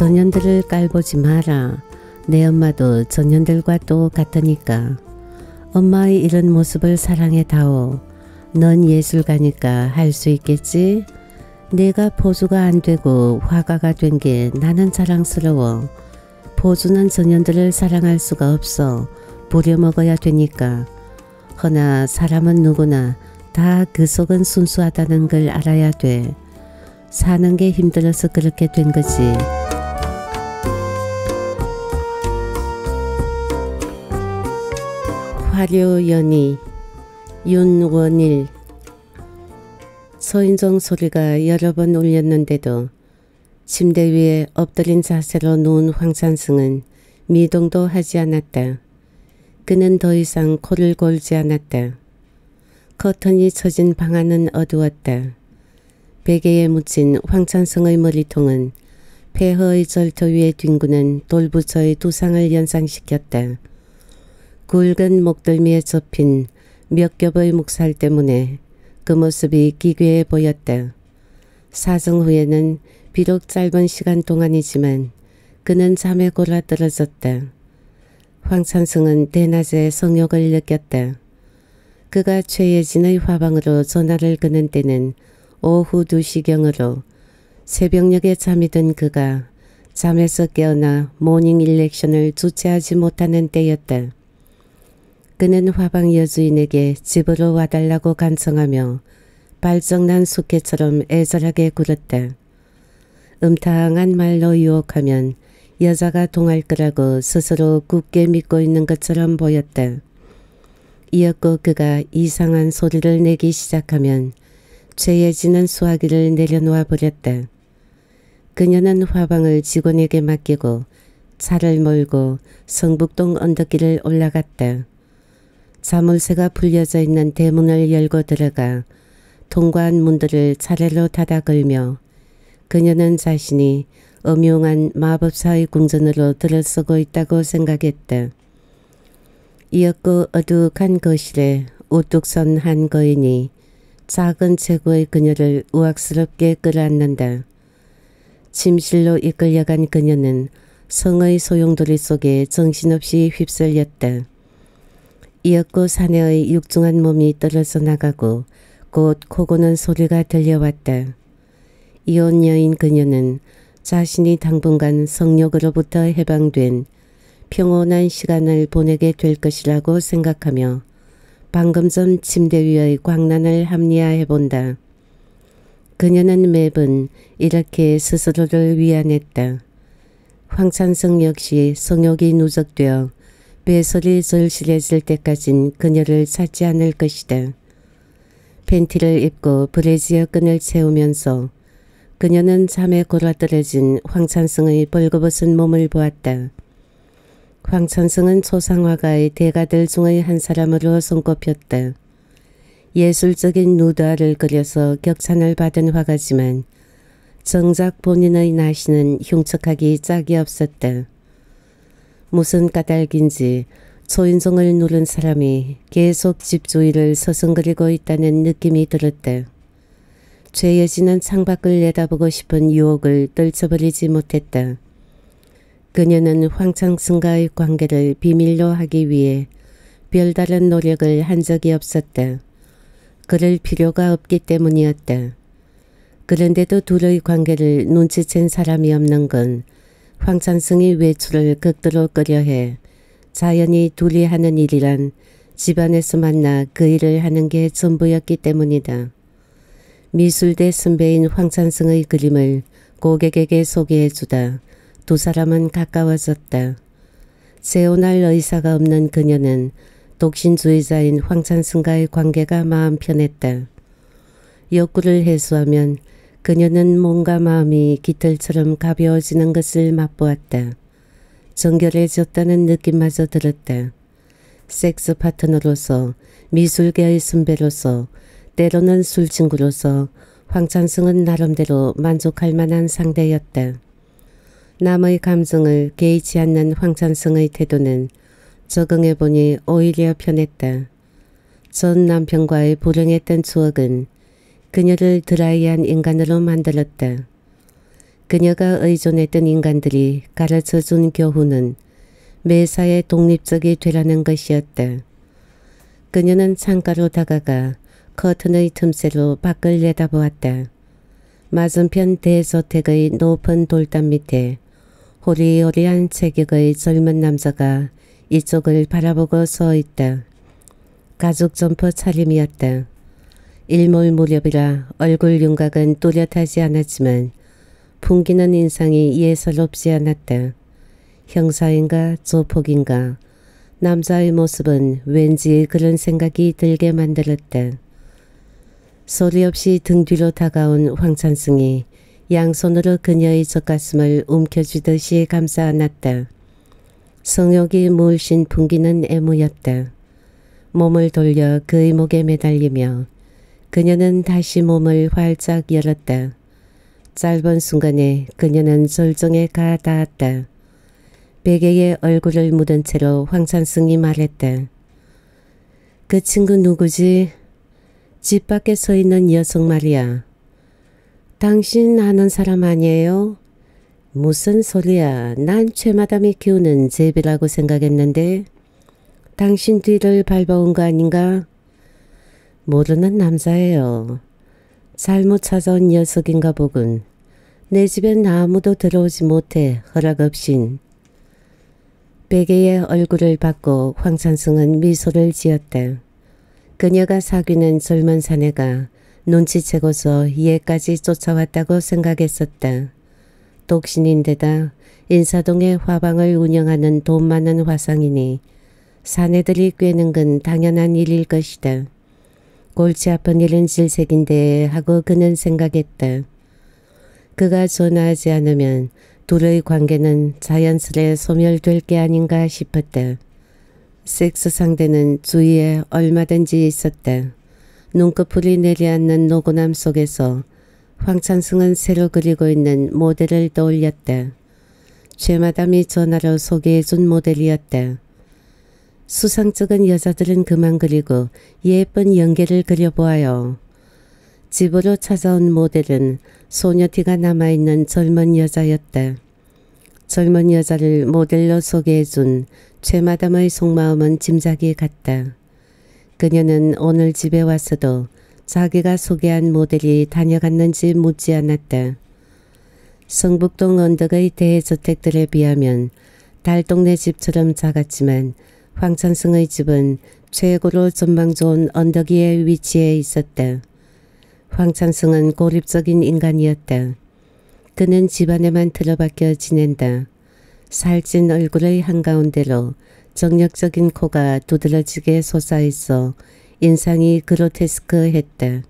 전현들을 깔보지 마라. 내 엄마도 전현들과 똑같으니까. 엄마의 이런 모습을 사랑해다오. 넌 예술가니까 할 수 있겠지? 내가 보조가 안 되고 화가가 된 게 나는 자랑스러워. 보조는 전현들을 사랑할 수가 없어. 부려먹어야 되니까. 허나 사람은 누구나 다 그 속은 순수하다는 걸 알아야 돼. 사는 게 힘들어서 그렇게 된 거지. 화류연의 윤원일. 서인종 소리가 여러 번 울렸는데도 침대 위에 엎드린 자세로 누운 황산승은 미동도 하지 않았다. 그는 더 이상 코를 골지 않았다. 커튼이 쳐진 방 안은 어두웠다. 베개에 묻힌 황찬성의 머리통은 폐허의 절터 위에 뒹구는 돌부처의 두상을 연상시켰다. 굵은 목덜미에 접힌 몇 겹의 목살 때문에 그 모습이 기괴해 보였다. 사정 후에는 비록 짧은 시간 동안이지만 그는 잠에 골아떨어졌다. 황찬승은 대낮에 성욕을 느꼈다. 그가 최예진의 화방으로 전화를 거는 때는 오후 2시경으로 새벽녘에 잠이 든 그가 잠에서 깨어나 모닝 일렉션을 주최하지 못하는 때였다. 그는 화방 여주인에게 집으로 와달라고 간청하며 발정난 숙회처럼 애절하게 굴었다. 음탕한 말로 유혹하면 여자가 동할 거라고 스스로 굳게 믿고 있는 것처럼 보였다. 이윽고 그가 이상한 소리를 내기 시작하면 최예진은 수화기를 내려놓아 버렸다. 그녀는 화방을 직원에게 맡기고 차를 몰고 성북동 언덕길을 올라갔다. 자물쇠가 풀려져 있는 대문을 열고 들어가 통과한 문들을 차례로 닫아 걸며 그녀는 자신이 음흉한 마법사의 궁전으로 들어서고 있다고 생각했다. 이윽고 어둑한 거실에 우뚝 선 한 거인이 작은 체구의 그녀를 우악스럽게 끌어안는다. 침실로 이끌려간 그녀는 성의 소용돌이 속에 정신없이 휩쓸렸다. 이윽고 사내의 육중한 몸이 떨어져 나가고 곧 코고는 소리가 들려왔다. 이혼 여인 그녀는 자신이 당분간 성욕으로부터 해방된 평온한 시간을 보내게 될 것이라고 생각하며 방금 전 침대 위의 광란을 합리화해본다. 그녀는 매번 이렇게 스스로를 위안했다. 황찬성 역시 성욕이 누적되어 배설이 절실해질 때까진 그녀를 찾지 않을 것이다. 팬티를 입고 브래지어 끈을 채우면서 그녀는 잠에 골아떨어진 황찬성의 벌거벗은 몸을 보았다. 황찬성은 초상화가의 대가들 중의 한 사람으로 손꼽혔다. 예술적인 누드화를 그려서 격찬을 받은 화가지만 정작 본인의 나시는 흉측하기 짝이 없었다. 무슨 까닭인지 초인종을 누른 사람이 계속 집 주위를 서성거리고 있다는 느낌이 들었다. 최예진은 창밖을 내다보고 싶은 유혹을 떨쳐버리지 못했다. 그녀는 황창승과의 관계를 비밀로 하기 위해 별다른 노력을 한 적이 없었다. 그럴 필요가 없기 때문이었다. 그런데도 둘의 관계를 눈치챈 사람이 없는 건 황창승이 외출을 극도로 꺼려해 자연히 둘이 하는 일이란 집안에서 만나 그 일을 하는 게 전부였기 때문이다. 미술대 선배인 황창승의 그림을 고객에게 소개해주다 두 사람은 가까워졌다. 재혼할 의사가 없는 그녀는 독신주의자인 황찬승과의 관계가 마음 편했다. 욕구를 해소하면 그녀는 몸과 마음이 깃털처럼 가벼워지는 것을 맛보았다. 정결해졌다는 느낌마저 들었다. 섹스 파트너로서, 미술계의 선배로서, 때로는 술친구로서 황찬승은 나름대로 만족할 만한 상대였다. 남의 감정을 개의치 않는 황찬승의 태도는 적응해보니 오히려 편했다. 전 남편과의 불행했던 추억은 그녀를 드라이한 인간으로 만들었다. 그녀가 의존했던 인간들이 가르쳐준 교훈은 매사에 독립적이 되라는 것이었다. 그녀는 창가로 다가가 커튼의 틈새로 밖을 내다보았다. 맞은편 대저택의 높은 돌담 밑에 호리호리한 체격의 젊은 남자가 이쪽을 바라보고 서 있다. 가죽 점퍼 차림이었다. 일몰 무렵이라 얼굴 윤곽은 뚜렷하지 않았지만 풍기는 인상이 예사롭지 않았다. 형사인가 조폭인가 남자의 모습은 왠지 그런 생각이 들게 만들었다. 소리 없이 등 뒤로 다가온 황찬승이 양손으로 그녀의 젖가슴을 움켜쥐듯이 감싸 안았다. 성욕이 물씬 풍기는 애무였다. 몸을 돌려 그의 목에 매달리며 그녀는 다시 몸을 활짝 열었다. 짧은 순간에 그녀는 절정에 가닿았다. 베개에 얼굴을 묻은 채로 황찬승이 말했다. 그 친구 누구지? 집 밖에 서 있는 여성 말이야. 당신 아는 사람 아니에요? 무슨 소리야. 난 최마담이 키우는 제비라고 생각했는데 당신 뒤를 밟아온 거 아닌가? 모르는 남자예요. 잘못 찾아온 녀석인가 보군. 내 집엔 아무도 들어오지 못해 허락 없인. 베개에 얼굴을 받고 황찬승은 미소를 지었다. 그녀가 사귀는 젊은 사내가 눈치채고서 얘까지 쫓아왔다고 생각했었다. 독신인데다 인사동에 화방을 운영하는 돈 많은 화상이니 사내들이 꿰는 건 당연한 일일 것이다. 골치 아픈 일은 질색인데 하고 그는 생각했다. 그가 전화하지 않으면 둘의 관계는 자연스레 소멸될 게 아닌가 싶었다. 섹스 상대는 주위에 얼마든지 있었다. 눈꺼풀이 내려앉는 노곤함 속에서 황찬승은 새로 그리고 있는 모델을 떠올렸다. 최마담이 전화로 소개해준 모델이었다. 수상쩍은 여자들은 그만 그리고 예쁜 연기를 그려보아요. 집으로 찾아온 모델은 소녀티가 남아있는 젊은 여자였다. 젊은 여자를 모델로 소개해준 최마담의 속마음은 짐작이 갔다. 그녀는 오늘 집에 왔어도 자기가 소개한 모델이 다녀갔는지 묻지 않았다. 성북동 언덕의 대저택들에 비하면 달동네 집처럼 작았지만 황찬승의 집은 최고로 전망 좋은 언덕 위에 위치해 있었다. 황찬승은 고립적인 인간이었다. 그는 집안에만 틀어박혀 지낸다. 살찐 얼굴의 한가운데로 정력적인 코가 두드러지게 솟아있어 인상이 그로테스크했다.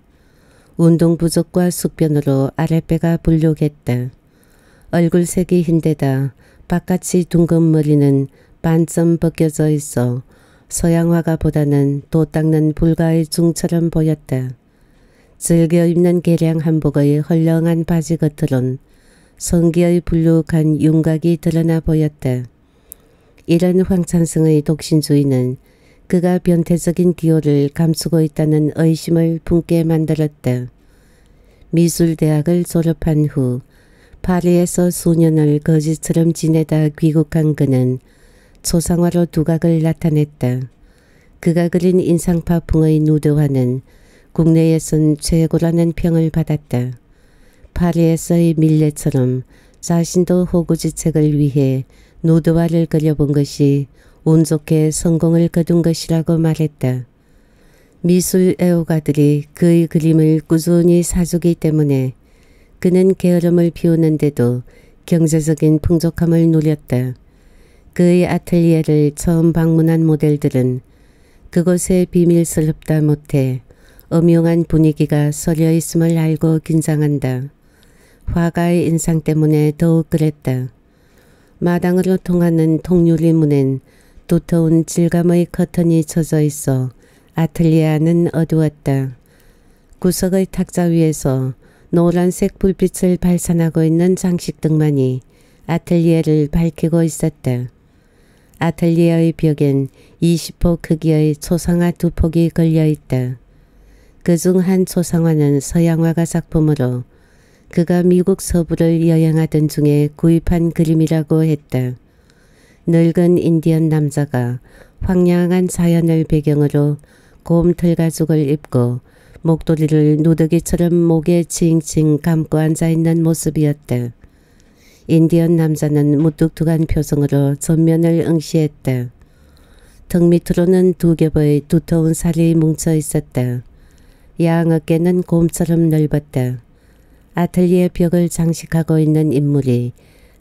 운동 부족과 숙변으로 아랫배가 불룩했다. 얼굴색이 흰데다 바깥이 둥근 머리는 반쯤 벗겨져 있어 서양화가보다는 도 닦는 불가의 중처럼 보였다. 즐겨 입는 개량 한복의 헐렁한 바지 겉으론 성기의 불룩한 윤곽이 드러나 보였다. 이런 황찬승의 독신주의는 그가 변태적인 기호를 감추고 있다는 의심을 품게 만들었다. 미술대학을 졸업한 후 파리에서 수년을 거지처럼 지내다 귀국한 그는 초상화로 두각을 나타냈다. 그가 그린 인상파풍의 누드화는 국내에선 최고라는 평을 받았다. 파리에서의 밀레처럼 자신도 호구지책을 위해 누드화를 그려본 것이 운 좋게 성공을 거둔 것이라고 말했다. 미술 애호가들이 그의 그림을 꾸준히 사주기 때문에 그는 게으름을 피우는데도 경제적인 풍족함을 누렸다. 그의 아틀리에를 처음 방문한 모델들은 그곳의 비밀스럽다 못해 음흉한 분위기가 서려 있음을 알고 긴장한다. 화가의 인상 때문에 더욱 그랬다. 마당으로 통하는 통유리 문엔 두터운 질감의 커튼이 쳐져 있어 아틀리에 안은 어두웠다. 구석의 탁자 위에서 노란색 불빛을 발산하고 있는 장식등만이 아틀리에를 밝히고 있었다. 아틀리에의 벽엔 20폭 크기의 초상화 2폭이 걸려있다. 그중 한 초상화는 서양화가 작품으로 그가 미국 서부를 여행하던 중에 구입한 그림이라고 했다. 늙은 인디언 남자가 황량한 자연을 배경으로 곰털 가죽을 입고 목도리를 누더기처럼 목에 칭칭 감고 앉아있는 모습이었다. 인디언 남자는 무뚝뚝한 표정으로 전면을 응시했다. 등 밑으로는 두 겹의 두터운 살이 뭉쳐 있었다. 양 어깨는 곰처럼 넓었다. 아틀리에 벽을 장식하고 있는 인물이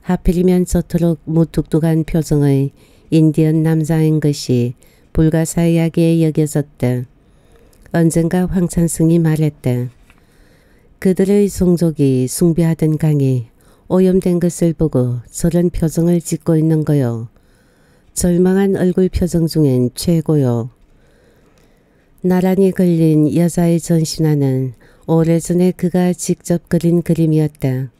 하필이면 저토록 무뚝뚝한 표정의 인디언 남자인 것이 불가사의하게 여겨졌다. 언젠가 황찬승이 말했다. 그들의 종족이 숭배하던 강이 오염된 것을 보고 저런 표정을 짓고 있는 거요. 절망한 얼굴 표정 중엔 최고요. 나란히 걸린 여자의 전신화는 오래전에 그가 직접 그린 그림이었다.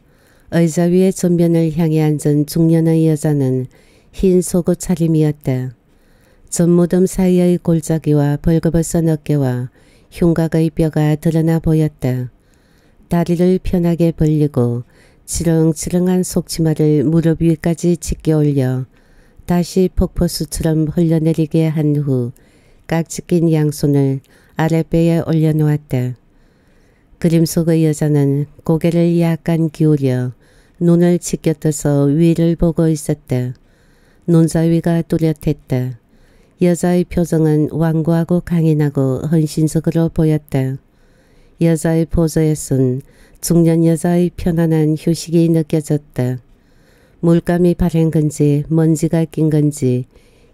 의자 위에 전면을 향해 앉은 중년의 여자는 흰 속옷 차림이었다. 젖무덤 사이의 골짜기와 벌거벗은 어깨와 흉곽의 뼈가 드러나 보였다. 다리를 편하게 벌리고 치렁치렁한 속치마를 무릎 위까지 짙게 올려 다시 폭포수처럼 흘러내리게 한 후 깍지 낀 양손을 아랫배에 올려놓았다. 그림 속의 여자는 고개를 약간 기울여 눈을 찢겨 떠서 위를 보고 있었다. 눈사위가 뚜렷했다. 여자의 표정은 완고하고 강인하고 헌신적으로 보였다. 여자의 포즈에선 중년 여자의 편안한 휴식이 느껴졌다. 물감이 바랜 건지 먼지가 낀 건지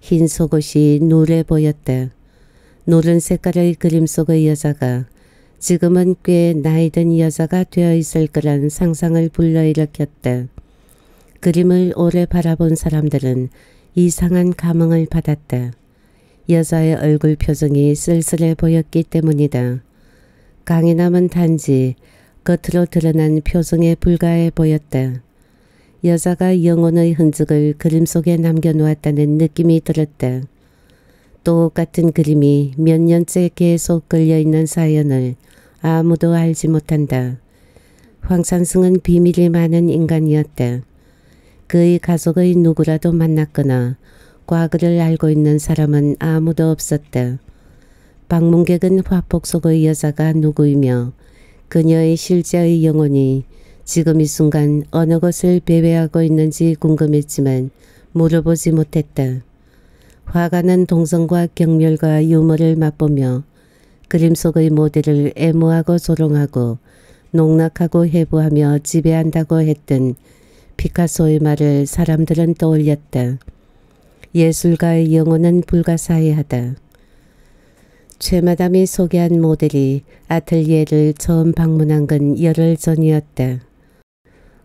흰 속옷이 누래 보였다. 노른 색깔의 그림 속의 여자가 지금은 꽤 나이든 여자가 되어 있을 거란 상상을 불러일으켰다. 그림을 오래 바라본 사람들은 이상한 감흥을 받았다. 여자의 얼굴 표정이 쓸쓸해 보였기 때문이다. 강인함은 단지 겉으로 드러난 표정에 불과해 보였다. 여자가 영혼의 흔적을 그림 속에 남겨놓았다는 느낌이 들었다. 똑같은 그림이 몇 년째 계속 걸려있는 사연을 아무도 알지 못한다. 황찬승은 비밀이 많은 인간이었다. 그의 가족의 누구라도 만났거나 과거를 알고 있는 사람은 아무도 없었다. 방문객은 화폭 속의 여자가 누구이며 그녀의 실제의 영혼이 지금 이 순간 어느 곳을 배회하고 있는지 궁금했지만 물어보지 못했다. 화가는 동성과 경멸과 유머를 맛보며 그림 속의 모델을 애무하고 조롱하고 농락하고 해부하며 지배한다고 했던 피카소의 말을 사람들은 떠올렸다. 예술가의 영혼은 불가사의하다. 최마담이 소개한 모델이 아틀리에를 처음 방문한 건 열흘 전이었다.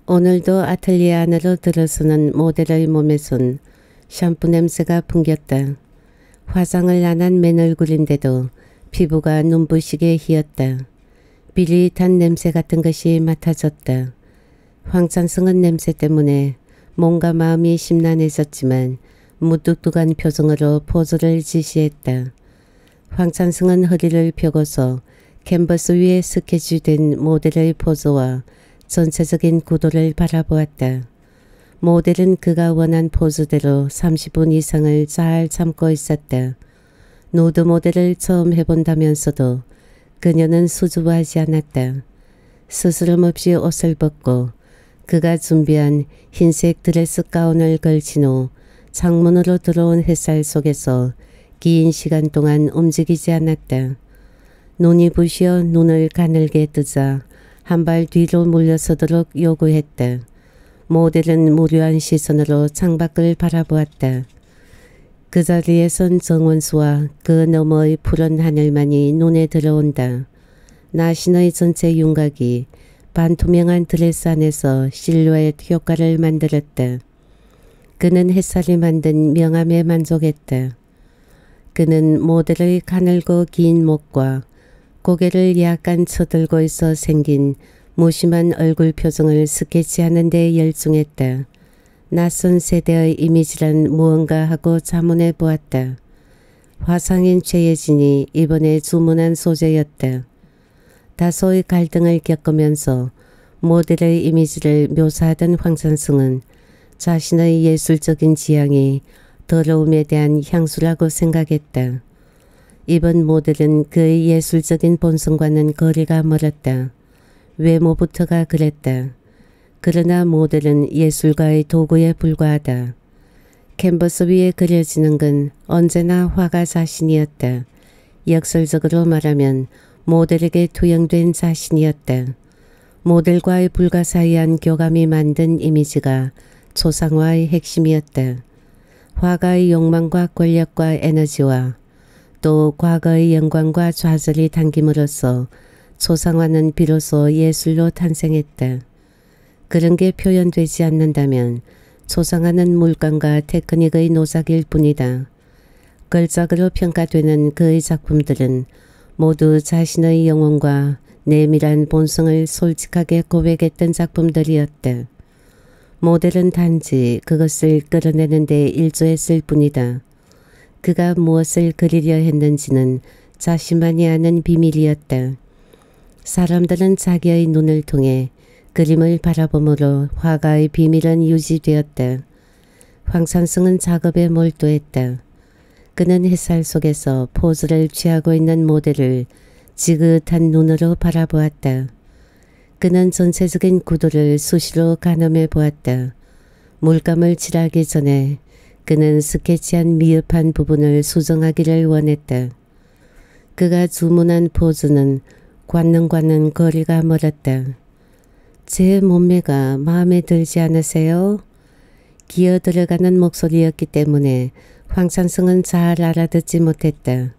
오늘도 아틀리에 안으로 들어서는 모델의 몸에선 샴푸 냄새가 풍겼다. 화장을 안 한 맨 얼굴인데도 피부가 눈부시게 희었다. 비릿한 냄새 같은 것이 맡아졌다. 황찬승은 냄새 때문에 몸과 마음이 심란해졌지만 무뚝뚝한 표정으로 포즈를 지시했다. 황찬승은 허리를 펴고서 캔버스 위에 스케치된 모델의 포즈와 전체적인 구도를 바라보았다. 모델은 그가 원한 포즈대로 30분 이상을 잘 참고 있었다. 누드 모델을 처음 해본다면서도 그녀는 수줍어하지 않았다. 스스럼 없이 옷을 벗고 그가 준비한 흰색 드레스 가운을 걸친 후 창문으로 들어온 햇살 속에서 긴 시간 동안 움직이지 않았다. 눈이 부시어 눈을 가늘게 뜨자 한 발 뒤로 물러서도록 요구했다. 모델은 무료한 시선으로 창밖을 바라보았다. 그 자리에선 정원수와 그 너머의 푸른 하늘만이 눈에 들어온다. 나신의 전체 윤곽이 반투명한 드레스 안에서 실루엣 효과를 만들었다. 그는 햇살이 만든 명암에 만족했다. 그는 모델의 가늘고 긴 목과 고개를 약간 쳐들고 있어 생긴 무심한 얼굴 표정을 스케치하는 데 열중했다. 낯선 세대의 이미지란 무언가 하고 자문해 보았다. 화상인 최예진이 이번에 주문한 소재였다. 다소의 갈등을 겪으면서 모델의 이미지를 묘사하던 황선승은 자신의 예술적인 지향이 더러움에 대한 향수라고 생각했다. 이번 모델은 그의 예술적인 본성과는 거리가 멀었다. 외모부터가 그랬다. 그러나 모델은 예술가의 도구에 불과하다. 캔버스 위에 그려지는 건 언제나 화가 자신이었다. 역설적으로 말하면 모델에게 투영된 자신이었다. 모델과의 불가사의한 교감이 만든 이미지가 초상화의 핵심이었다. 화가의 욕망과 권력과 에너지와 또 과거의 영광과 좌절이 담김으로써 초상화는 비로소 예술로 탄생했다. 그런 게 표현되지 않는다면 초상화는 물감과 테크닉의 노작일 뿐이다. 걸작으로 평가되는 그의 작품들은 모두 자신의 영혼과 내밀한 본성을 솔직하게 고백했던 작품들이었다. 모델은 단지 그것을 끌어내는 데 일조했을 뿐이다. 그가 무엇을 그리려 했는지는 자신만이 아는 비밀이었다. 사람들은 자기의 눈을 통해 그림을 바라보므로 화가의 비밀은 유지되었다. 황선승은 작업에 몰두했다. 그는 햇살 속에서 포즈를 취하고 있는 모델을 지긋한 눈으로 바라보았다. 그는 전체적인 구도를 수시로 가늠해 보았다. 물감을 칠하기 전에 그는 스케치한 미흡한 부분을 수정하기를 원했다. 그가 주문한 포즈는 관능과는 거리가 멀었다. 제 몸매가 마음에 들지 않으세요? 기어 들어가는 목소리였기 때문에 황선승은 잘 알아듣지 못했다.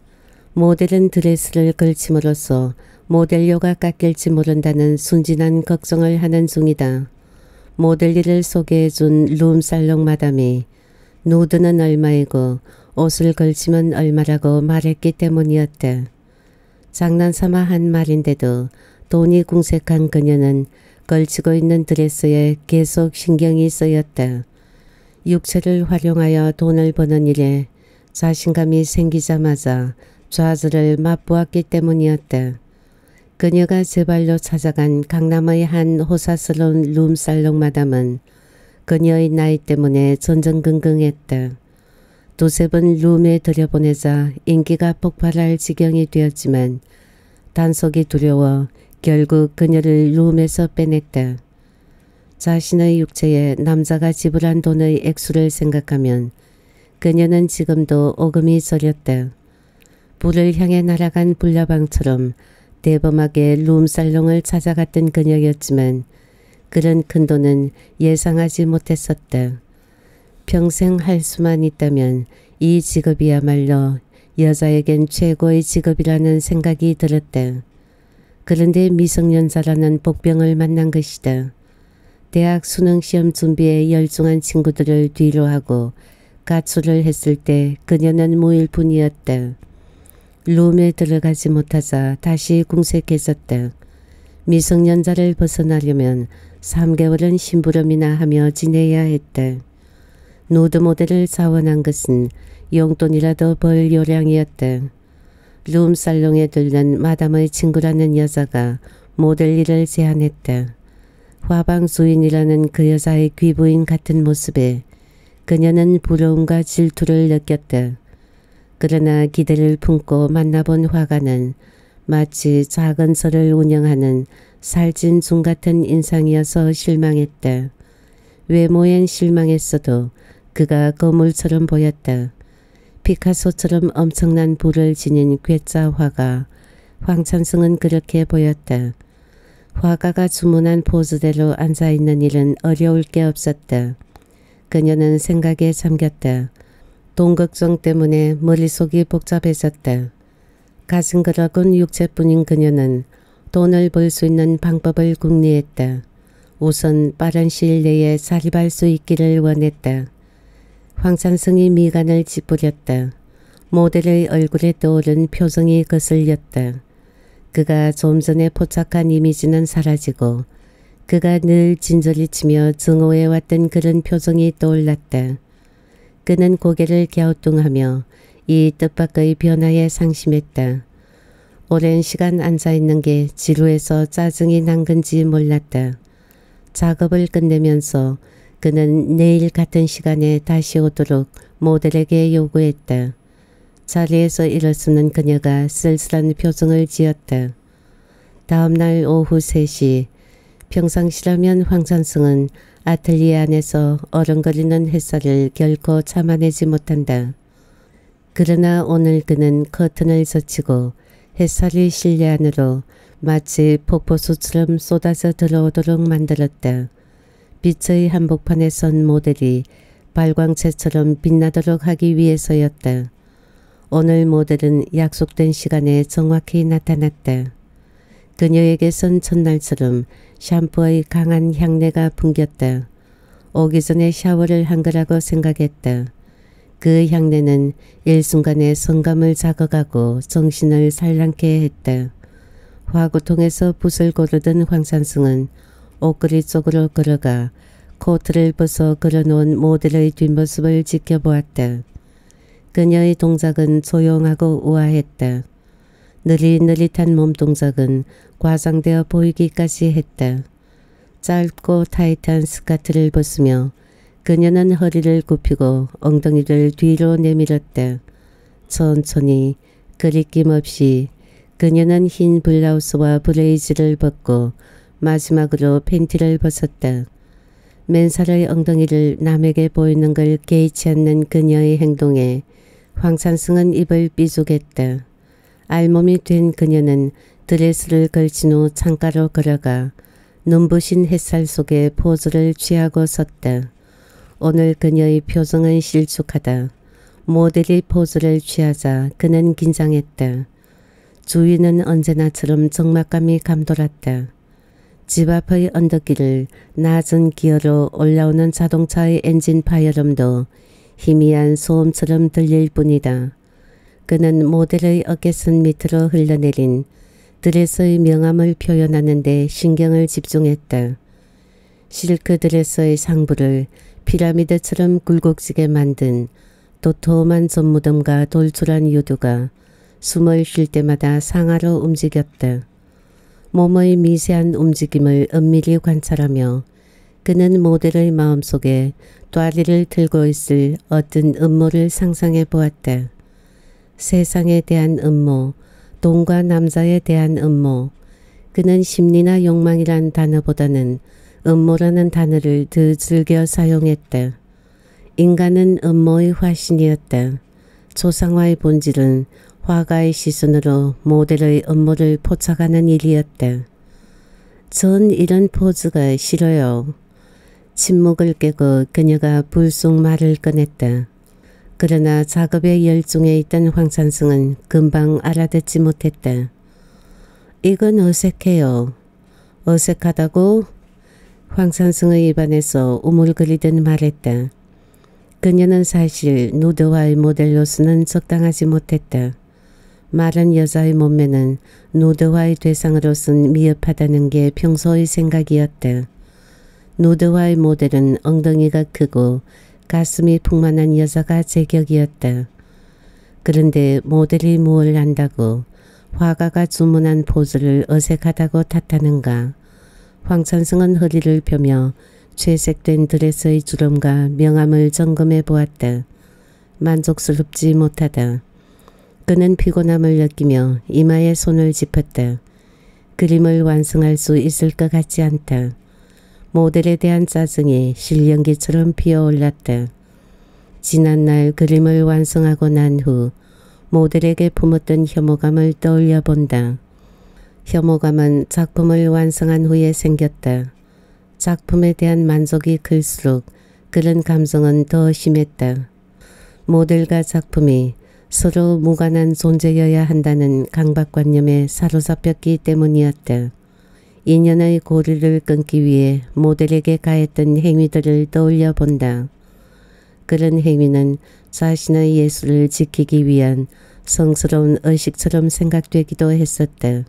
모델은 드레스를 걸침으로써 모델료가 깎일지 모른다는 순진한 걱정을 하는 중이다. 모델 일을 소개해준 룸살롱 마담이 누드는 얼마이고 옷을 걸치면 얼마라고 말했기 때문이었다. 장난삼아 한 말인데도 돈이 궁색한 그녀는 걸치고 있는 드레스에 계속 신경이 쓰였다. 육체를 활용하여 돈을 버는 일에 자신감이 생기자마자 좌절을 맛보았기 때문이었다. 그녀가 제 발로 찾아간 강남의 한 호사스러운 룸살롱 마담은 그녀의 나이 때문에 전전긍긍했다. 두세 번 룸에 들여보내자 인기가 폭발할 지경이 되었지만 단속이 두려워 결국 그녀를 룸에서 빼냈다. 자신의 육체에 남자가 지불한 돈의 액수를 생각하면 그녀는 지금도 어금이 저렸다. 불을 향해 날아간 불나방처럼 대범하게 룸살롱을 찾아갔던 그녀였지만 그런 큰돈은 예상하지 못했었다. 평생 할 수만 있다면 이 직업이야말로 여자에겐 최고의 직업이라는 생각이 들었다. 그런데 미성년자라는 복병을 만난 것이다. 대학 수능시험 준비에 열중한 친구들을 뒤로 하고 가출을 했을 때 그녀는 무일푼이었다. 룸에 들어가지 못하자 다시 궁색해졌다. 미성년자를 벗어나려면 3개월은 심부름이나 하며 지내야 했다. 누드 모델을 자원한 것은 용돈이라도 벌 요량이었다. 룸살롱에 들른 마담의 친구라는 여자가 모델 일을 제안했다. 화방 주인이라는 그 여자의 귀부인 같은 모습에 그녀는 부러움과 질투를 느꼈다. 그러나 기대를 품고 만나본 화가는 마치 작은 절을 운영하는 살찐 중 같은 인상이어서 실망했다. 외모엔 실망했어도 그가 거물처럼 보였다. 피카소처럼 엄청난 부를 지닌 괴짜 화가 황선승은 그렇게 보였다. 화가가 주문한 포즈대로 앉아있는 일은 어려울 게 없었다. 그녀는 생각에 잠겼다. 돈 걱정 때문에 머릿속이 복잡해졌다. 가진 거라곤 육체뿐인 그녀는 돈을 벌 수 있는 방법을 궁리했다. 우선 빠른 시일 내에 자립할 수 있기를 원했다. 황선승이 미간을 찌푸렸다. 모델의 얼굴에 떠오른 표정이 거슬렸다. 그가 좀 전에 포착한 이미지는 사라지고 그가 늘 진저리 치며 증오해왔던 그런 표정이 떠올랐다. 그는 고개를 갸우뚱하며 이 뜻밖의 변화에 상심했다. 오랜 시간 앉아있는 게 지루해서 짜증이 난 건지 몰랐다. 작업을 끝내면서 그는 내일 같은 시간에 다시 오도록 모델에게 요구했다. 자리에서 일어서는 그녀가 쓸쓸한 표정을 지었다. 다음날 오후 3시 평상시라면 황산승은 아틀리에 안에서 어른거리는 햇살을 결코 참아내지 못한다. 그러나 오늘 그는 커튼을 젖히고 햇살이 실내 안으로 마치 폭포수처럼 쏟아져 들어오도록 만들었다. 빛의 한복판에 선 모델이 발광체처럼 빛나도록 하기 위해서였다. 오늘 모델은 약속된 시간에 정확히 나타났다. 그녀에게선 첫날처럼 샴푸의 강한 향내가 풍겼다. 오기 전에 샤워를 한 거라고 생각했다. 그 향내는 일순간에 성감을 자극하고 정신을 산란케 했다. 화구통에서 붓을 고르던 황산승은 옷걸이 쪽으로 걸어가 코트를 벗어 걸어놓은 모델의 뒷모습을 지켜보았다. 그녀의 동작은 조용하고 우아했다. 느릿느릿한 몸동작은 과장되어 보이기까지 했다. 짧고 타이트한 스커트를 벗으며 그녀는 허리를 굽히고 엉덩이를 뒤로 내밀었다. 천천히 그리낌 없이 그녀는 흰 블라우스와 브레이즈를 벗고 마지막으로 팬티를 벗었다. 맨살의 엉덩이를 남에게 보이는 걸 개의치 않는 그녀의 행동에 황산승은 입을 삐죽했다. 알몸이 된 그녀는 드레스를 걸친 후 창가로 걸어가 눈부신 햇살 속에 포즈를 취하고 섰다. 오늘 그녀의 표정은 실축하다. 모델이 포즈를 취하자 그는 긴장했다. 주위는 언제나처럼 적막감이 감돌았다. 집 앞의 언덕길을 낮은 기어로 올라오는 자동차의 엔진 파열음도 희미한 소음처럼 들릴 뿐이다. 그는 모델의 어깨선 밑으로 흘러내린 드레스의 명암을 표현하는 데 신경을 집중했다. 실크 드레스의 상부를 피라미드처럼 굴곡지게 만든 도톰한 젖무덤과 돌출한 유두가 숨을 쉴 때마다 상하로 움직였다. 몸의 미세한 움직임을 은밀히 관찰하며 그는 모델의 마음속에 또아리를 들고 있을 어떤 음모를 상상해 보았다. 세상에 대한 음모, 돈과 남자에 대한 음모. 그는 심리나 욕망이란 단어보다는 음모라는 단어를 더 즐겨 사용했다. 인간은 음모의 화신이었다. 조상화의 본질은 화가의 시선으로 모델의 음모를 포착하는 일이었다. 전 이런 포즈가 싫어요. 침묵을 깨고 그녀가 불쑥 말을 꺼냈다. 그러나 작업에 열중해 있던 황산승은 금방 알아듣지 못했다. 이건 어색해요. 어색하다고? 황산승의 입안에서 우물거리듯 말했다. 그녀는 사실 누드화의 모델로서는 적당하지 못했다. 마른 여자의 몸매는 누드화의 대상으로선 미흡하다는 게 평소의 생각이었다. 누드화의 모델은 엉덩이가 크고 가슴이 풍만한 여자가 제격이었다. 그런데 모델이 무엇을 안다고 화가가 주문한 포즈를 어색하다고 탓하는가. 황찬승은 허리를 펴며 채색된 드레스의 주름과 명암을 점검해 보았다. 만족스럽지 못하다. 그는 피곤함을 느끼며 이마에 손을 짚었다. 그림을 완성할 수 있을 것 같지 않다. 모델에 대한 짜증이 실연기처럼 피어올랐다. 지난날 그림을 완성하고 난 후 모델에게 품었던 혐오감을 떠올려 본다. 혐오감은 작품을 완성한 후에 생겼다. 작품에 대한 만족이 클수록 그런 감정은 더 심했다. 모델과 작품이 서로 무관한 존재여야 한다는 강박관념에 사로잡혔기 때문이었다. 인연의 고리를 끊기 위해 모델에게 가했던 행위들을 떠올려 본다. 그런 행위는 자신의 예술을 지키기 위한 성스러운 의식처럼 생각되기도 했었다.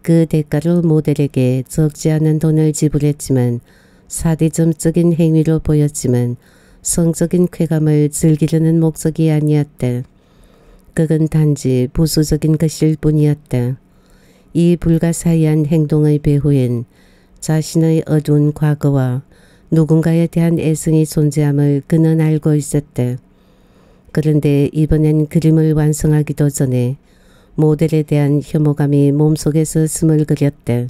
그 대가로 모델에게 적지 않은 돈을 지불했지만 사디즘적인 행위로 보였지만 성적인 쾌감을 즐기려는 목적이 아니었다. 그건 단지 보수적인 것일 뿐이었다. 이 불가사의한 행동의 배후엔 자신의 어두운 과거와 누군가에 대한 애증이 존재함을 그는 알고 있었대. 그런데 이번엔 그림을 완성하기도 전에 모델에 대한 혐오감이 몸속에서 스물그렸대.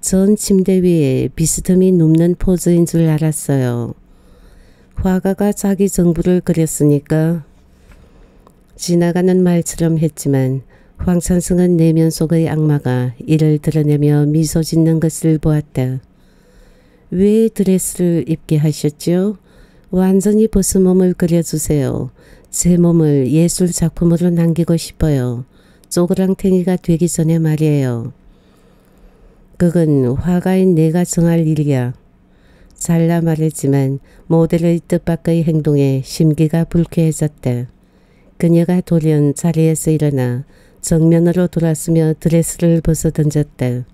전 침대 위에 비스듬히 눕는 포즈인 줄 알았어요. 화가가 자기 정부를 그렸으니까. 지나가는 말처럼 했지만 황찬승은 내면 속의 악마가 이를 드러내며 미소 짓는 것을 보았다. 왜 드레스를 입게 하셨죠? 완전히 벗은 몸을 그려주세요. 제 몸을 예술 작품으로 남기고 싶어요. 쪼그랑탱이가 되기 전에 말이에요. 그건 화가인 내가 정할 일이야. 잘라 말했지만 모델의 뜻밖의 행동에 심기가 불쾌해졌다. 그녀가 돌연 자리에서 일어나 정면으로 돌았으며 드레스를 벗어던졌다.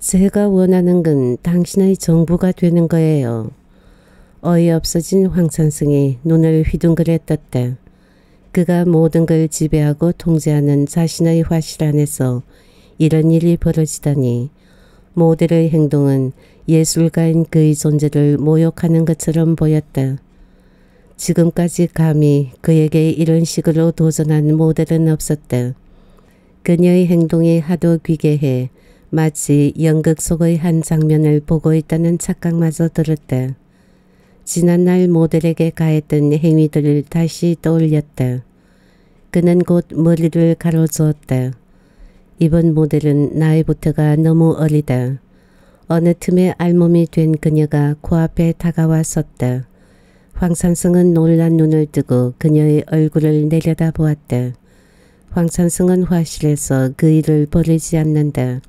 제가 원하는 건 당신의 정부가 되는 거예요. 어이없어진 황찬승이 눈을 휘둥그레 떴다. 그가 모든 걸 지배하고 통제하는 자신의 화실 안에서 이런 일이 벌어지다니, 모델의 행동은 예술가인 그의 존재를 모욕하는 것처럼 보였다. 지금까지 감히 그에게 이런 식으로 도전한 모델은 없었다. 그녀의 행동이 하도 귀괴해 마치 연극 속의 한 장면을 보고 있다는 착각마저 들었다. 지난날 모델에게 가했던 행위들을 다시 떠올렸다. 그는 곧 머리를 가로주었다. 이번 모델은 나이부터가 너무 어리다. 어느 틈에 알몸이 된 그녀가 코앞에 다가와 섰다. 황찬승은 놀란 눈을 뜨고 그녀의 얼굴을 내려다보았다. 황찬승은 화실에서 그 일을 버리지 않는다.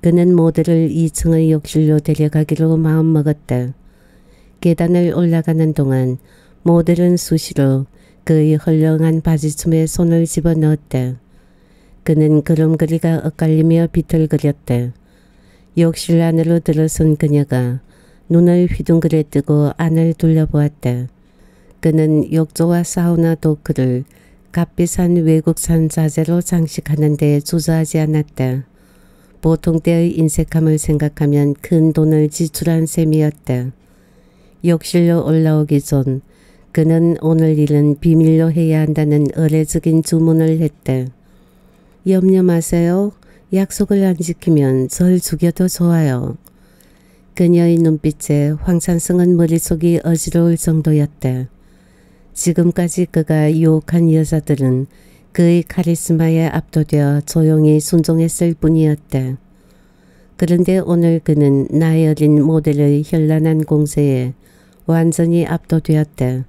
그는 모델을 2층의 욕실로 데려가기로 마음먹었다. 계단을 올라가는 동안 모델은 수시로 그의 헐렁한 바지춤에 손을 집어넣었다. 그는 걸음걸이가 엇갈리며 비틀거렸다. 욕실 안으로 들어선 그녀가 눈을 휘둥그레 뜨고 안을 둘러보았다. 그는 욕조와 사우나 도크를 값비싼 외국산 자재로 장식하는 데 주저하지 않았다. 보통 때의 인색함을 생각하면 큰 돈을 지출한 셈이었다. 욕실로 올라오기 전 그는 오늘 일은 비밀로 해야 한다는 의례적인 주문을 했다. 염려 마세요. 약속을 안 지키면 절 죽여도 좋아요. 그녀의 눈빛에 황찬승은 머릿속이 어지러울 정도였다. 지금까지 그가 유혹한 여자들은 그의 카리스마에 압도되어 조용히 순종했을 뿐이었다. 그런데 오늘 그는 나이 어린 모델의 현란한 공세에 완전히 압도되었다.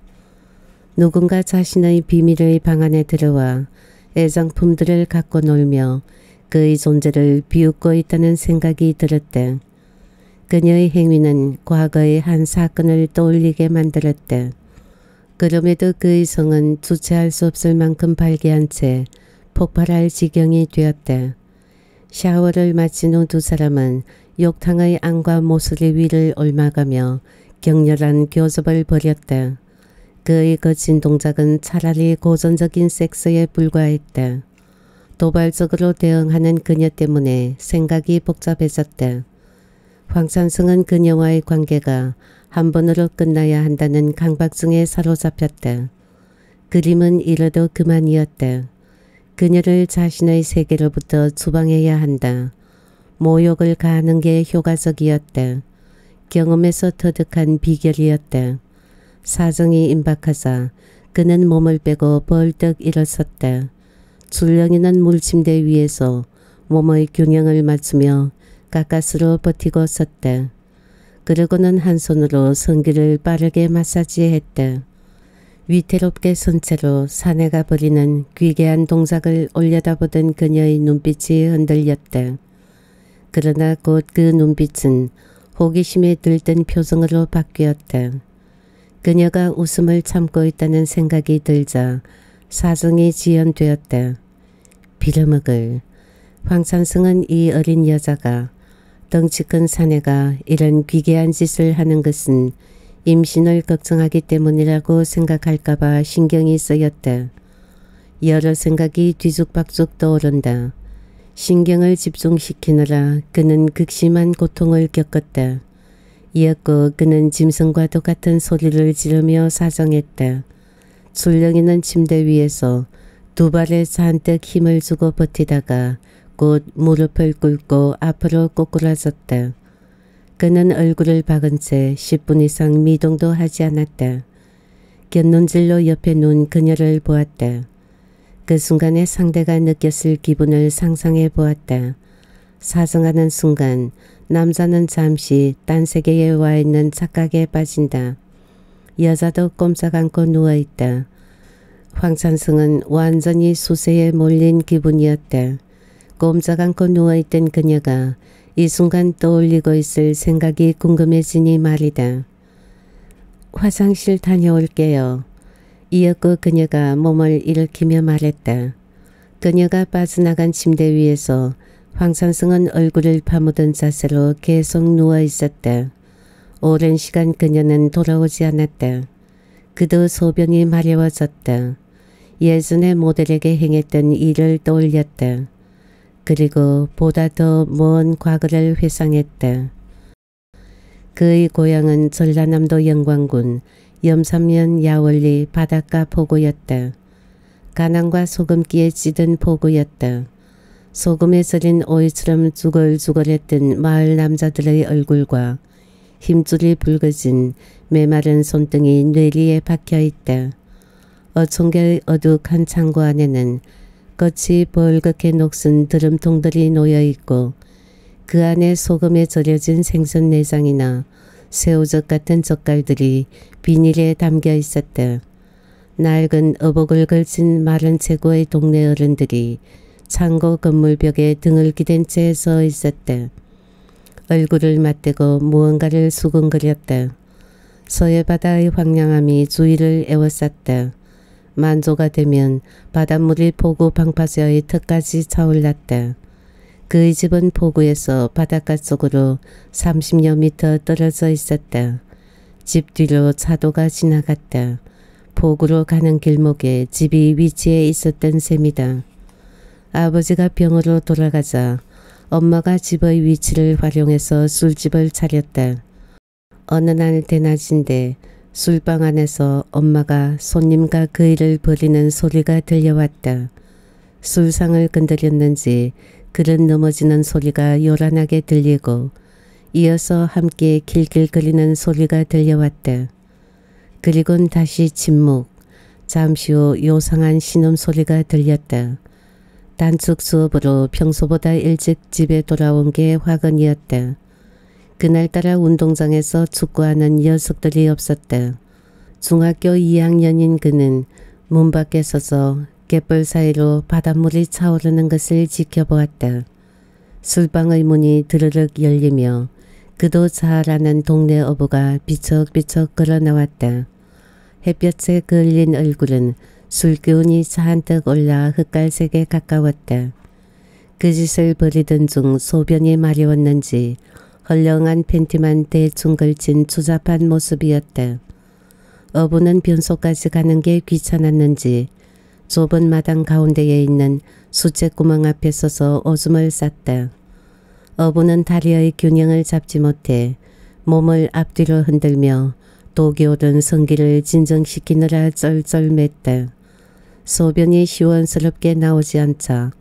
누군가 자신의 비밀의 방 안에 들어와 애장품들을 갖고 놀며 그의 존재를 비웃고 있다는 생각이 들었다. 그녀의 행위는 과거의 한 사건을 떠올리게 만들었다. 그럼에도 그의 성은 주체할 수 없을 만큼 발기한 채 폭발할 지경이 되었다. 샤워를 마친 후 두 사람은 욕탕의 안과 모서리 위를 올라가며 격렬한 교섭을 벌였다. 그의 거친 동작은 차라리 고전적인 섹스에 불과했다. 도발적으로 대응하는 그녀 때문에 생각이 복잡해졌다. 황찬승은 그녀와의 관계가 한 번으로 끝나야 한다는 강박증에 사로잡혔다. 그림은 이러도 그만이었다. 그녀를 자신의 세계로부터 추방해야 한다. 모욕을 가하는 게 효과적이었다. 경험에서 터득한 비결이었다. 사정이 임박하자 그는 몸을 빼고 벌떡 일어섰다. 출렁이는 물침대 위에서 몸의 균형을 맞추며 가까스로 버티고 섰다. 그러고는 한 손으로 성기를 빠르게 마사지했다. 위태롭게 선 채로 사내가 벌이는 귀괴한 동작을 올려다보던 그녀의 눈빛이 흔들렸다. 그러나 곧 그 눈빛은 호기심에 들뜬 표정으로 바뀌었다. 그녀가 웃음을 참고 있다는 생각이 들자 사정이 지연되었다. 빌어먹을. 황찬승은 이 어린 여자가 덩치 큰 사내가 이런 귀괴한 짓을 하는 것은 임신을 걱정하기 때문이라고 생각할까봐 신경이 쓰였다. 여러 생각이 뒤죽박죽 떠오른다. 신경을 집중시키느라 그는 극심한 고통을 겪었다. 이윽고 그는 짐승과도 같은 소리를 지르며 사정했다. 출렁이는 침대 위에서 두 발에 잔뜩 힘을 주고 버티다가 곧 무릎을 꿇고 앞으로 꼬꾸라졌다. 그는 얼굴을 박은 채 10분 이상 미동도 하지 않았다. 곁눈질로 옆에 누운 그녀를 보았다. 그 순간에 상대가 느꼈을 기분을 상상해 보았다. 사정하는 순간 남자는 잠시 딴 세계에 와 있는 착각에 빠진다. 여자도 꼼짝 않고 누워있다. 황찬승은 완전히 수세에 몰린 기분이었다. 꼼짝 않고 누워있던 그녀가 이 순간 떠올리고 있을 생각이 궁금해지니 말이다. 화장실 다녀올게요. 이윽고 그녀가 몸을 일으키며 말했다. 그녀가 빠져나간 침대 위에서 황찬승은 얼굴을 파묻은 자세로 계속 누워있었다. 오랜 시간 그녀는 돌아오지 않았다. 그도 소변이 마려워졌다. 예전에 모델에게 행했던 일을 떠올렸다. 그리고 보다 더 먼 과거를 회상했다. 그의 고향은 전라남도 영광군 염산면 야월리 바닷가 포구였다. 가난과 소금기에 찌든 포구였다. 소금에 절인 오이처럼 주글주글했던 마을 남자들의 얼굴과 힘줄이 붉어진 메마른 손등이 뇌리에 박혀있다. 어촌결 어둑한 창고 안에는 겉이 벌겋게 녹슨 드럼통들이 놓여있고 그 안에 소금에 절여진 생선 내장이나 새우젓 같은 젓갈들이 비닐에 담겨있었다. 낡은 어복을 걸친 마른 체구의 동네 어른들이 창고 건물벽에 등을 기댄 채 서있었다. 얼굴을 맞대고 무언가를 수근거렸다. 서해바다의 황량함이 주위를 에워쌌다. 만조가 되면 바닷물이 포구 방파제의 턱까지 차올랐다. 그의 집은 포구에서 바닷가 쪽으로 30여 미터 떨어져 있었다. 집 뒤로 차도가 지나갔다. 포구로 가는 길목에 집이 위치해 있었던 셈이다. 아버지가 병으로 돌아가자 엄마가 집의 위치를 활용해서 술집을 차렸다. 어느 날 대낮인데 술방 안에서 엄마가 손님과 그이를 버리는 소리가 들려왔다. 술상을 건드렸는지 그릇 넘어지는 소리가 요란하게 들리고 이어서 함께 길길거리는 소리가 들려왔다. 그리곤 다시 침묵, 잠시 후 요상한 신음소리가 들렸다. 단축 수업으로 평소보다 일찍 집에 돌아온 게 화근이었다. 그날따라 운동장에서 축구하는 녀석들이 없었다. 중학교 2학년인 그는 문 밖에 서서 갯벌 사이로 바닷물이 차오르는 것을 지켜보았다. 술방의 문이 드르륵 열리며 그도 잘 아는 동네 어부가 비척비척 걸어나왔다. 햇볕에 그을린 얼굴은 술기운이 잔뜩 올라 흑갈색에 가까웠다. 그 짓을 벌이던 중 소변이 마려웠는지 헐렁한 팬티만 대충 걸친 추잡한 모습이었다. 어부는 변소까지 가는 게 귀찮았는지 좁은 마당 가운데에 있는 수채구멍 앞에 서서 오줌을 쌌다. 어부는 다리의 균형을 잡지 못해 몸을 앞뒤로 흔들며 독이 오른 성기를 진정시키느라 쩔쩔맸다. 소변이 시원스럽게 나오지 않자